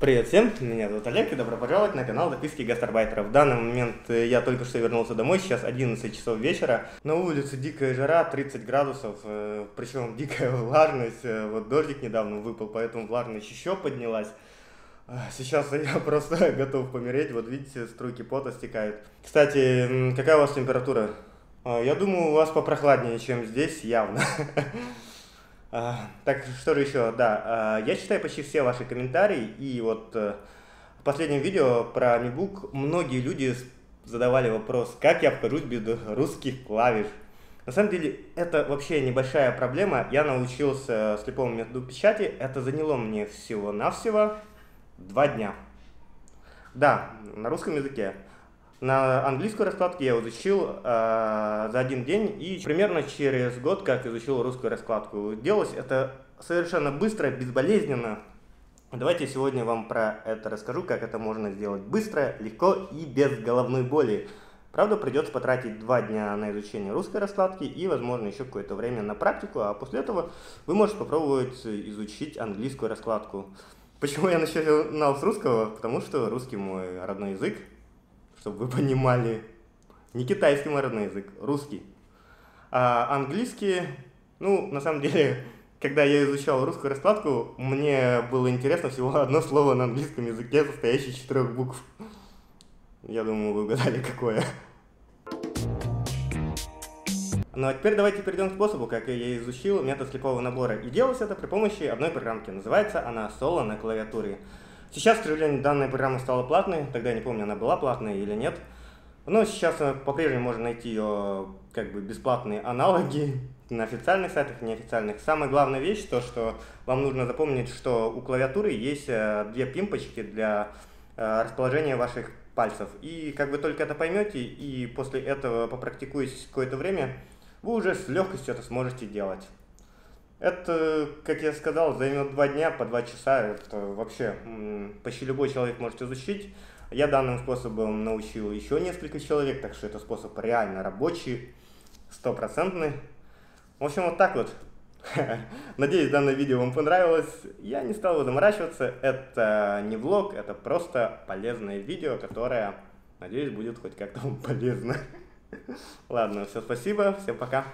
Привет всем, меня зовут Олег и добро пожаловать на канал записки гастарбайтеров. В данный момент я только что вернулся домой, сейчас 11 часов вечера. На улице дикая жара, 30 градусов, причем дикая влажность. Вот дождик недавно выпал, поэтому влажность еще поднялась. Сейчас я просто готов помереть, вот видите, струйки пота стекают. Кстати, какая у вас температура? Я думаю, у вас попрохладнее, чем здесь, явно. Так, что же еще, да, я читаю почти все ваши комментарии, и вот в последнем видео про mibook многие люди задавали вопрос, как я обхожусь без русских клавиш. На самом деле, это вообще небольшая проблема, я научился слепому методу печати, это заняло мне всего-навсего 2 дня. Да, на русском языке. На английскую раскладку я изучил за один день и примерно через год, как изучил русскую раскладку. Делалось это совершенно быстро, безболезненно. Давайте сегодня вам про это расскажу, как это можно сделать быстро, легко и без головной боли. Правда, придется потратить 2 дня на изучение русской раскладки и, возможно, еще какое-то время на практику, а после этого вы можете попробовать изучить английскую раскладку. Почему я начинал с русского? Потому что русский мой родной язык. Чтобы вы понимали, не китайский мой родной язык, русский. А английский, ну, на самом деле, когда я изучал русскую раскладку, мне было интересно всего одно слово на английском языке, состоящее из 4 букв. Я думаю, вы угадали, какое. Ну а теперь давайте перейдем к способу, как я изучил метод слепого набора. И делалось это при помощи одной программки, называется она «Соло на клавиатуре». Сейчас, к сожалению, данная программа стала платной, тогда я не помню, она была платной или нет. Но сейчас по-прежнему можно найти ее как бы бесплатные аналоги на официальных сайтах, неофициальных. Самая главная вещь, то что вам нужно запомнить, что у клавиатуры есть 2 пимпочки для расположения ваших пальцев. И как вы только это поймете и после этого попрактикуетесь какое-то время, вы уже с легкостью это сможете делать. Это, как я сказал, займет 2 дня по 2 часа, это вообще почти любой человек может изучить. Я данным способом научил еще несколько человек, так что это способ реально рабочий, стопроцентный. В общем, вот так вот. Надеюсь, данное видео вам понравилось. Я не стал заморачиваться, это не влог, это просто полезное видео, которое, надеюсь, будет хоть как-то вам полезно. Ладно, все, спасибо, всем пока.